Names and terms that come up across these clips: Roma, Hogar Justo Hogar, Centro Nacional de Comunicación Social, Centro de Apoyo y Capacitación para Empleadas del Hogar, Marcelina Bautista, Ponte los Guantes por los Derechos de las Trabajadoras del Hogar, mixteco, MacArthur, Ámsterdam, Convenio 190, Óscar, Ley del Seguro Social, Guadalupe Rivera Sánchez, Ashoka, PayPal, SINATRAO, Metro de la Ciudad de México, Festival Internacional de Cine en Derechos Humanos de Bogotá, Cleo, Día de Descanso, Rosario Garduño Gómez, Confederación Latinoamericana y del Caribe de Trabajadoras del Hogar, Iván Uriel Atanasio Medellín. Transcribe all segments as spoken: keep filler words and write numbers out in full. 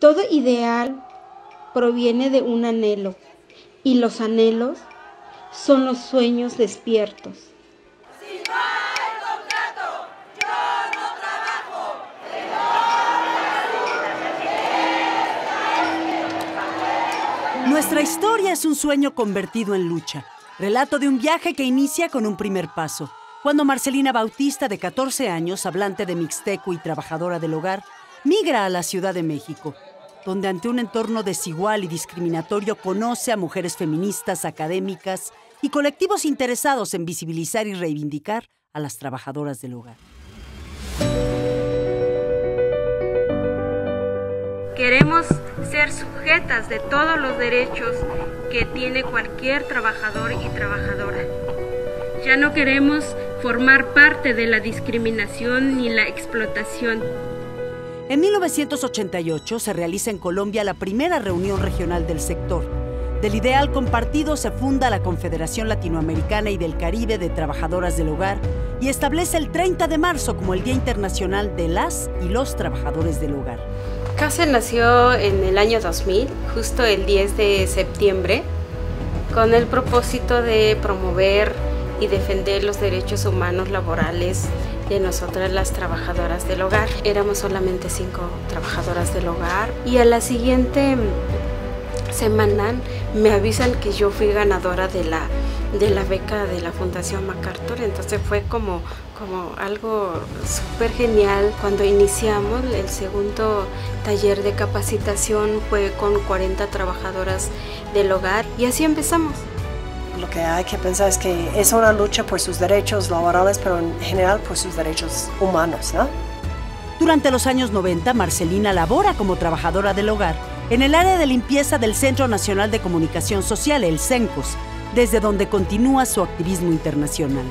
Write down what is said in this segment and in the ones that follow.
Todo ideal proviene de un anhelo, y los anhelos son los sueños despiertos. Nuestra historia es un sueño convertido en lucha. Relato de un viaje que inicia con un primer paso. Cuando Marcelina Bautista, de catorce años, hablante de mixteco y trabajadora del hogar, migra a la Ciudad de México, donde ante un entorno desigual y discriminatorio conoce a mujeres feministas, académicas y colectivos interesados en visibilizar y reivindicar a las trabajadoras del hogar. Queremos ser sujetas de todos los derechos que tiene cualquier trabajador y trabajadora. Ya no queremos formar parte de la discriminación ni la explotación. En mil novecientos ochenta y ocho se realiza en Colombia la primera reunión regional del sector. Del ideal compartido se funda la Confederación Latinoamericana y del Caribe de Trabajadoras del Hogar y establece el treinta de marzo como el Día Internacional de las y los Trabajadores del Hogar. CASER nació en el año dos mil, justo el diez de septiembre, con el propósito de promover y defender los derechos humanos laborales de nosotras las trabajadoras del hogar. Éramos solamente cinco trabajadoras del hogar y a la siguiente semana me avisan que yo fui ganadora de la, de la beca de la Fundación MacArthur, entonces fue como, como algo súper genial. Cuando iniciamos el segundo taller de capacitación fue con cuarenta trabajadoras del hogar y así empezamos. Lo que hay que pensar es que es una lucha por sus derechos laborales, pero en general por sus derechos humanos, ¿no? Durante los años noventa, Marcelina labora como trabajadora del hogar en el área de limpieza del Centro Nacional de Comunicación Social, el CENCOS, desde donde continúa su activismo internacional.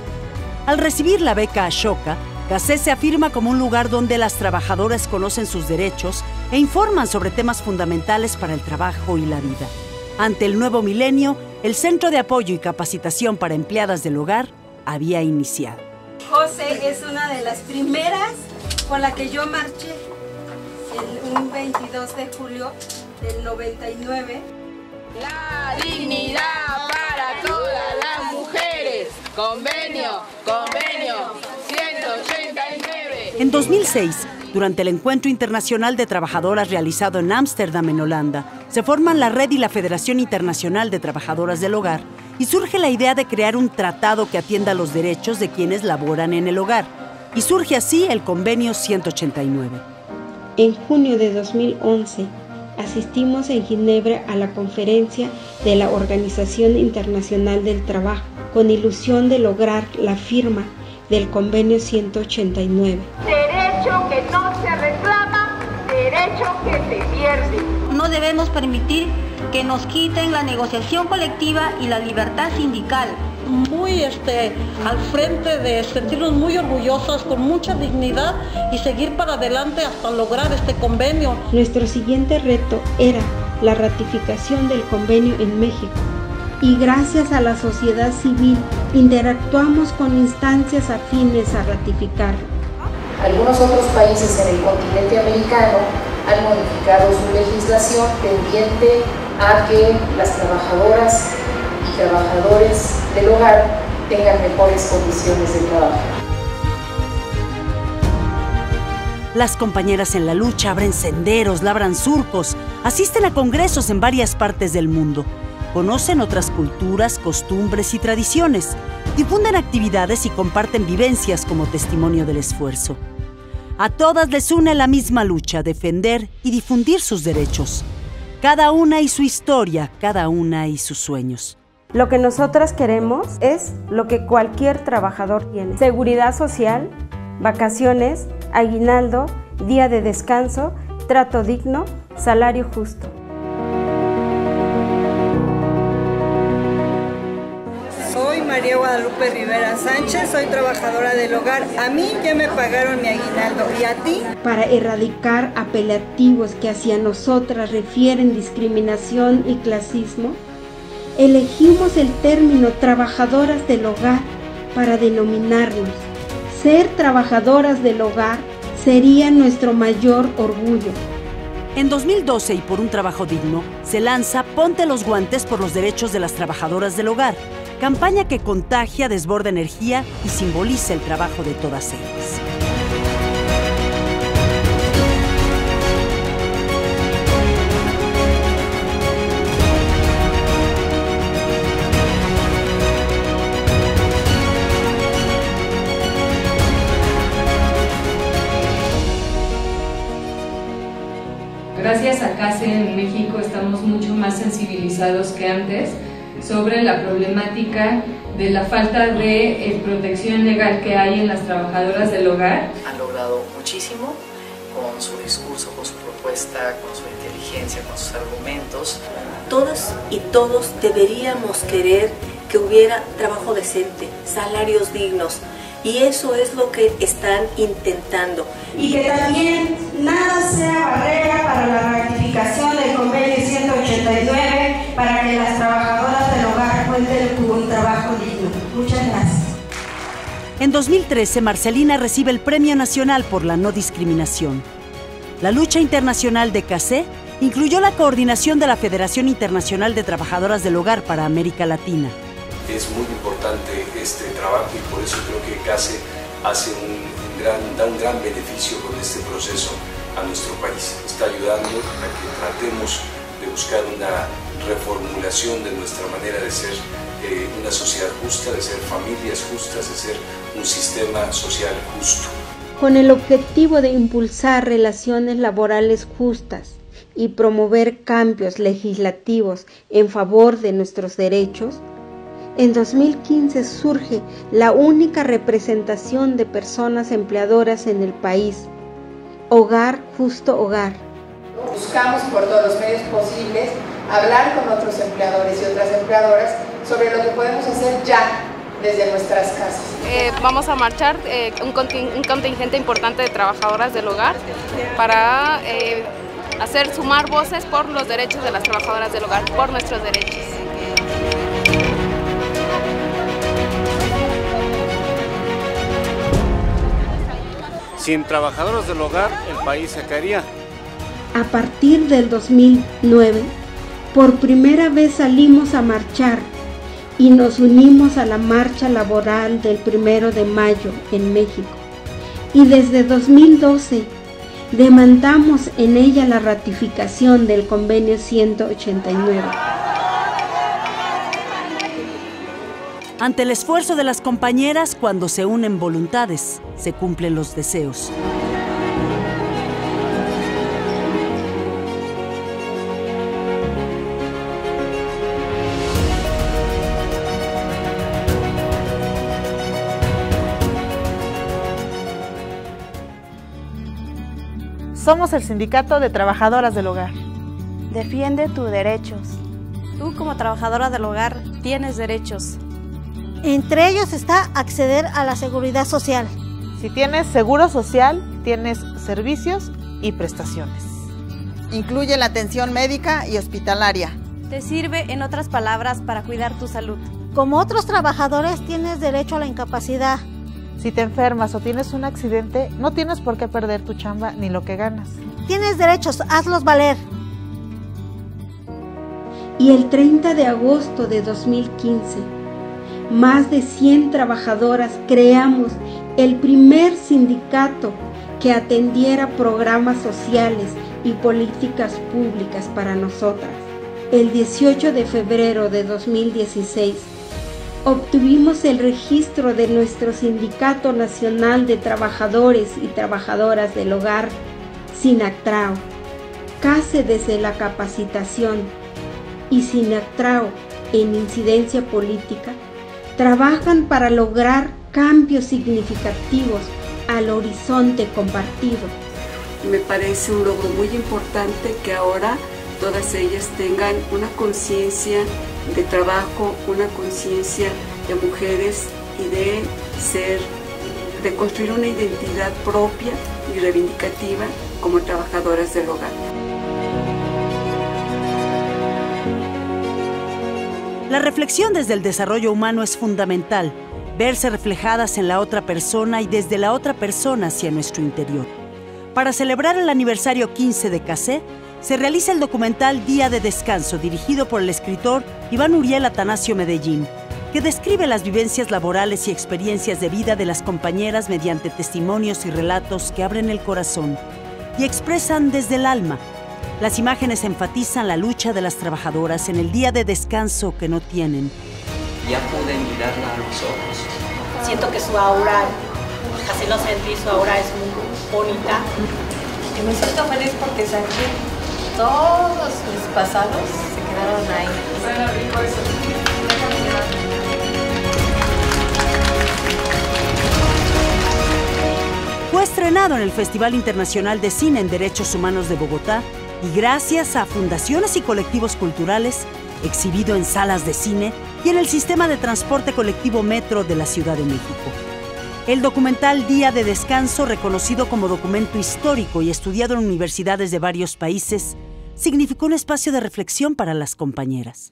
Al recibir la beca Ashoka, CASER se afirma como un lugar donde las trabajadoras conocen sus derechos e informan sobre temas fundamentales para el trabajo y la vida. Ante el nuevo milenio, el Centro de Apoyo y Capacitación para Empleadas del Hogar había iniciado. José es una de las primeras con la que yo marché el, un veintidós de julio del noventa y nueve. La dignidad para todas las mujeres. Convenio, convenio ciento ochenta y nueve. En dos mil seis, durante el Encuentro Internacional de Trabajadoras realizado en Ámsterdam, en Holanda, se forman la Red y la Federación Internacional de Trabajadoras del Hogar y surge la idea de crear un tratado que atienda los derechos de quienes laboran en el hogar. Y surge así el Convenio ciento ochenta y nueve. En junio de dos mil once asistimos en Ginebra a la conferencia de la Organización Internacional del Trabajo con ilusión de lograr la firma del Convenio ciento ochenta y nueve. Derecho que no se reclama, derecho que se pierde. No debemos permitir que nos quiten la negociación colectiva y la libertad sindical. Muy este, al frente de sentirnos muy orgullosas, con mucha dignidad y seguir para adelante hasta lograr este convenio. Nuestro siguiente reto era la ratificación del convenio en México. Y gracias a la sociedad civil interactuamos con instancias afines a ratificarlo. Algunos otros países en el continente americano han modificado su legislación tendiente a que las trabajadoras y trabajadores del hogar tengan mejores condiciones de trabajo. Las compañeras en la lucha abren senderos, labran surcos, asisten a congresos en varias partes del mundo. Conocen otras culturas, costumbres y tradiciones, difunden actividades y comparten vivencias como testimonio del esfuerzo. A todas les une la misma lucha, defender y difundir sus derechos. Cada una y su historia, cada una y sus sueños. Lo que nosotras queremos es lo que cualquier trabajador tiene. Seguridad social, vacaciones, aguinaldo, día de descanso, trato digno, salario justo. Guadalupe Rivera Sánchez, soy trabajadora del hogar. A mí ya me pagaron mi aguinaldo, ¿y a ti? Para erradicar apelativos que hacia nosotras refieren discriminación y clasismo, elegimos el término trabajadoras del hogar para denominarnos. Ser trabajadoras del hogar sería nuestro mayor orgullo. En dos mil doce, y por un trabajo digno, se lanza Ponte los Guantes por los Derechos de las Trabajadoras del Hogar, campaña que contagia, desborda energía y simboliza el trabajo de todas ellas. Gracias a CASE en México estamos mucho más sensibilizados que antes sobre la problemática de la falta de eh, protección legal que hay en las trabajadoras del hogar. Han logrado muchísimo con su discurso, con su propuesta, con su inteligencia, con sus argumentos. Todas y todos deberíamos querer que hubiera trabajo decente, salarios dignos, y eso es lo que están intentando. Y que también nada sea barrera para la ratificación del Convenio ciento ochenta y nueve para que las trabajadoras del hogar cuenten con un trabajo digno. Muchas gracias. En dos mil trece, Marcelina recibe el Premio Nacional por la No Discriminación. La lucha internacional de CASE incluyó la coordinación de la Federación Internacional de Trabajadoras del Hogar para América Latina. Es muy importante este trabajo y por eso creo que CASE hace un gran, da un gran beneficio con este proceso a nuestro país. Está ayudando a que tratemos de buscar una reformulación de nuestra manera de ser eh, una sociedad justa, de ser familias justas, de ser un sistema social justo. Con el objetivo de impulsar relaciones laborales justas y promover cambios legislativos en favor de nuestros derechos, en dos mil quince surge la única representación de personas empleadoras en el país, Hogar Justo Hogar. Buscamos por todos los medios posibles hablar con otros empleadores y otras empleadoras sobre lo que podemos hacer ya desde nuestras casas. Eh, vamos a marchar eh, un, conting- un contingente importante de trabajadoras del hogar para eh, hacer sumar voces por los derechos de las trabajadoras del hogar, por nuestros derechos. Sin trabajadoras del hogar, el país se caería. A partir del dos mil nueve, por primera vez salimos a marchar y nos unimos a la marcha laboral del primero de mayo en México. Y desde dos mil doce, demandamos en ella la ratificación del Convenio ciento ochenta y nueve. Ante el esfuerzo de las compañeras, cuando se unen voluntades, se cumplen los deseos. Somos el Sindicato de Trabajadoras del Hogar. Defiende tus derechos. Tú como trabajadora del hogar tienes derechos. Entre ellos está acceder a la seguridad social. Si tienes seguro social, tienes servicios y prestaciones. Incluye la atención médica y hospitalaria. Te sirve, en otras palabras, para cuidar tu salud. Como otros trabajadores, tienes derecho a la incapacidad. Si te enfermas o tienes un accidente, no tienes por qué perder tu chamba ni lo que ganas. Tienes derechos, hazlos valer. Y el treinta de agosto de dos mil quince... más de cien trabajadoras creamos el primer sindicato que atendiera programas sociales y políticas públicas para nosotras. El dieciocho de febrero de dos mil dieciséis obtuvimos el registro de nuestro Sindicato Nacional de Trabajadores y Trabajadoras del Hogar, SINATRAO, CASE desde la capacitación y SINATRAO en incidencia política, trabajan para lograr cambios significativos al horizonte compartido. Me parece un logro muy importante que ahora todas ellas tengan una conciencia de trabajo, una conciencia de mujeres y de ser, de construir una identidad propia y reivindicativa como trabajadoras del hogar. La reflexión desde el desarrollo humano es fundamental, verse reflejadas en la otra persona y desde la otra persona hacia nuestro interior. Para celebrar el aniversario quince de CASE, se realiza el documental Día de Descanso, dirigido por el escritor Iván Uriel Atanasio Medellín, que describe las vivencias laborales y experiencias de vida de las compañeras mediante testimonios y relatos que abren el corazón y expresan desde el alma. Las imágenes enfatizan la lucha de las trabajadoras en el día de descanso que no tienen. Ya pude mirarla a los ojos. Siento que su aura, así lo sentí, su aura es muy bonita. Y me siento feliz porque sé que todos mis pasados se quedaron ahí. Fue estrenado en el Festival Internacional de Cine en Derechos Humanos de Bogotá y gracias a fundaciones y colectivos culturales, exhibido en salas de cine y en el sistema de transporte colectivo Metro de la Ciudad de México. El documental Día de Descanso, reconocido como documento histórico y estudiado en universidades de varios países, significó un espacio de reflexión para las compañeras.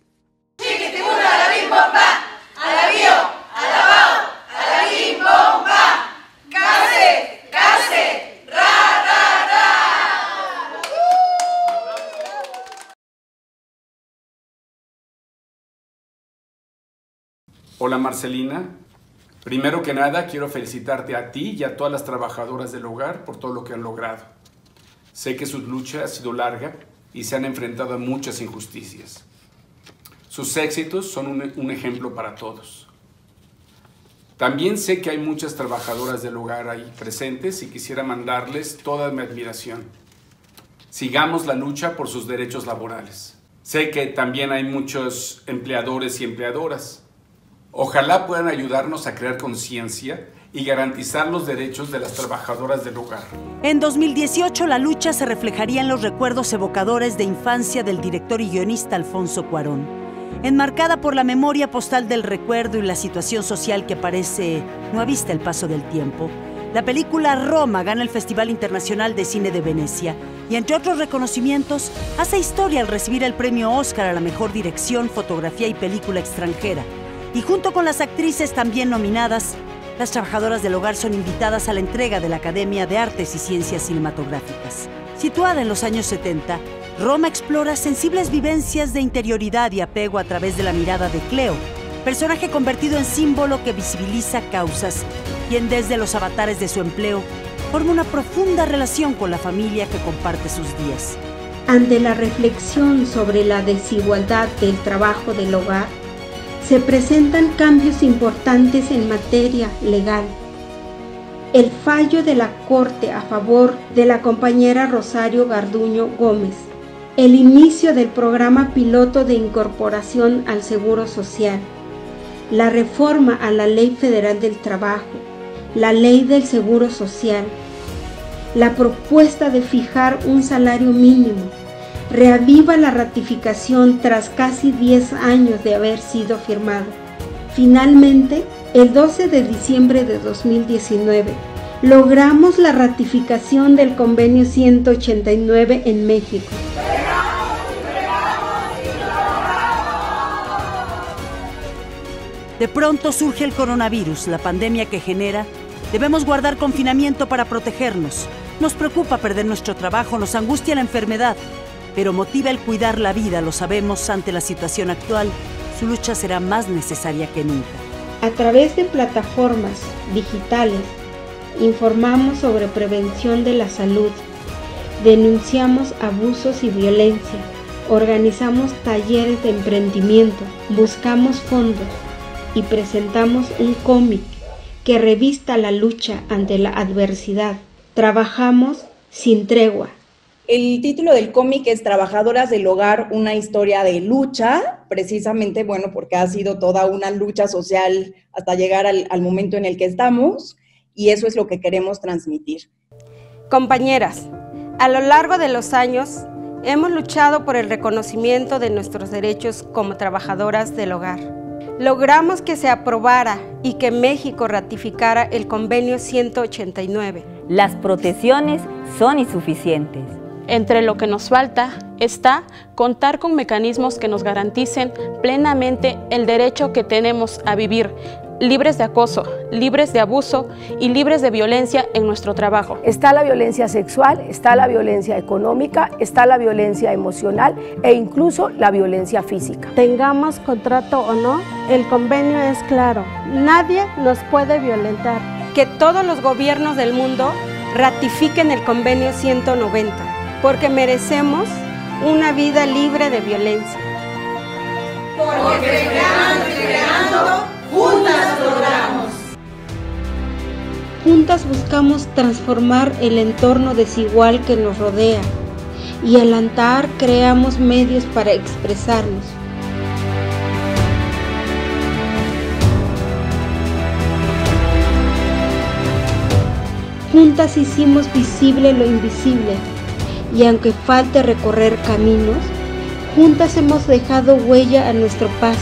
Hola Marcelina, primero que nada quiero felicitarte a ti y a todas las trabajadoras del hogar por todo lo que han logrado. Sé que su lucha ha sido larga y se han enfrentado a muchas injusticias. Sus éxitos son un, un ejemplo para todos. También sé que hay muchas trabajadoras del hogar ahí presentes y quisiera mandarles toda mi admiración. Sigamos la lucha por sus derechos laborales. Sé que también hay muchos empleadores y empleadoras. Ojalá puedan ayudarnos a crear conciencia y garantizar los derechos de las trabajadoras del hogar. En dos mil dieciocho, la lucha se reflejaría en los recuerdos evocadores de infancia del director y guionista Alfonso Cuarón, enmarcada por la memoria postal del recuerdo y la situación social que parece no avista el paso del tiempo. La película Roma gana el Festival Internacional de Cine de Venecia y, entre otros reconocimientos, hace historia al recibir el premio Óscar a la mejor dirección, fotografía y película extranjera. Y junto con las actrices también nominadas, las trabajadoras del hogar son invitadas a la entrega de la Academia de Artes y Ciencias Cinematográficas. Situada en los años setenta, Roma explora sensibles vivencias de interioridad y apego a través de la mirada de Cleo, personaje convertido en símbolo que visibiliza causas, quien desde los avatares de su empleo forma una profunda relación con la familia que comparte sus días. Ante la reflexión sobre la desigualdad del trabajo del hogar, se presentan cambios importantes en materia legal. El fallo de la Corte a favor de la compañera Rosario Garduño Gómez. El inicio del programa piloto de incorporación al Seguro Social. La reforma a la Ley Federal del Trabajo. La Ley del Seguro Social. La propuesta de fijar un salario mínimo. Reaviva la ratificación tras casi diez años de haber sido firmado. Finalmente, el doce de diciembre de dos mil diecinueve, logramos la ratificación del Convenio ciento ochenta y nueve en México. De pronto surge el coronavirus, la pandemia que genera. Debemos guardar confinamiento para protegernos. Nos preocupa perder nuestro trabajo, nos angustia la enfermedad. Pero motiva el cuidar la vida, lo sabemos, ante la situación actual, su lucha será más necesaria que nunca. A través de plataformas digitales, informamos sobre prevención de la salud, denunciamos abusos y violencia, organizamos talleres de emprendimiento, buscamos fondos y presentamos un cómic que revista la lucha ante la adversidad. Trabajamos sin tregua. El título del cómic es Trabajadoras del Hogar, una historia de lucha, precisamente, bueno, porque ha sido toda una lucha social hasta llegar al, al momento en el que estamos, y eso es lo que queremos transmitir. Compañeras, a lo largo de los años hemos luchado por el reconocimiento de nuestros derechos como trabajadoras del hogar. Logramos que se aprobara y que México ratificara el Convenio ciento ochenta y nueve. Las protecciones son insuficientes. Entre lo que nos falta está contar con mecanismos que nos garanticen plenamente el derecho que tenemos a vivir, libres de acoso, libres de abuso y libres de violencia en nuestro trabajo. Está la violencia sexual, está la violencia económica, está la violencia emocional e incluso la violencia física. Tengamos contrato o no, el convenio es claro, nadie nos puede violentar. Que todos los gobiernos del mundo ratifiquen el convenio ciento noventa, porque merecemos una vida libre de violencia. Porque creando y creando, juntas logramos. Juntas buscamos transformar el entorno desigual que nos rodea y al andar creamos medios para expresarnos. Juntas hicimos visible lo invisible y aunque falte recorrer caminos, juntas hemos dejado huella a nuestro paso.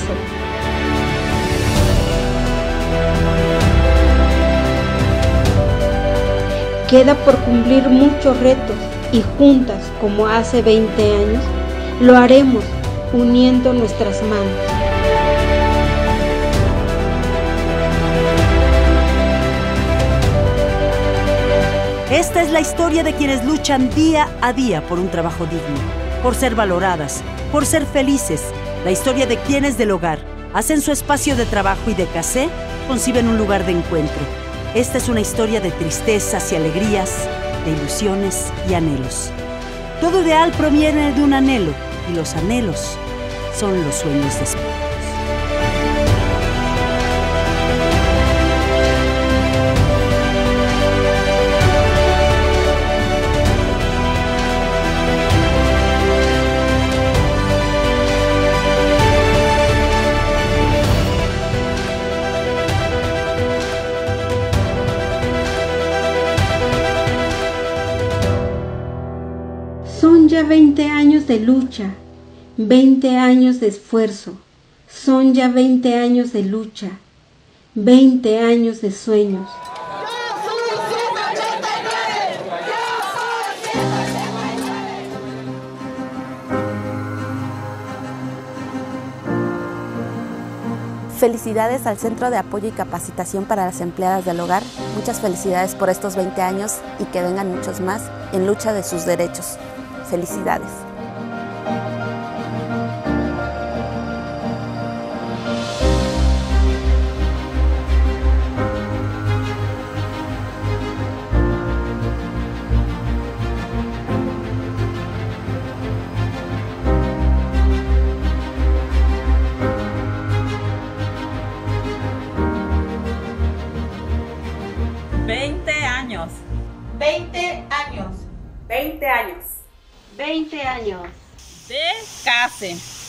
Queda por cumplir muchos retos y juntas, como hace veinte años, lo haremos uniendo nuestras manos. Esta es la historia de quienes luchan día a día por un trabajo digno, por ser valoradas, por ser felices, la historia de quienes del hogar hacen su espacio de trabajo y de casé conciben un lugar de encuentro. Esta es una historia de tristezas y alegrías, de ilusiones y anhelos. Todo ideal proviene de un anhelo y los anhelos son los sueños despiertos. veinte años de lucha, veinte años de esfuerzo, son ya veinte años de lucha, veinte años de sueños. Felicidades al Centro de Apoyo y Capacitación para las Empleadas del Hogar. Muchas felicidades por estos veinte años y que vengan muchos más en lucha de sus derechos. Felicidades. veinte años. veinte años. veinte años. veinte años. De casa.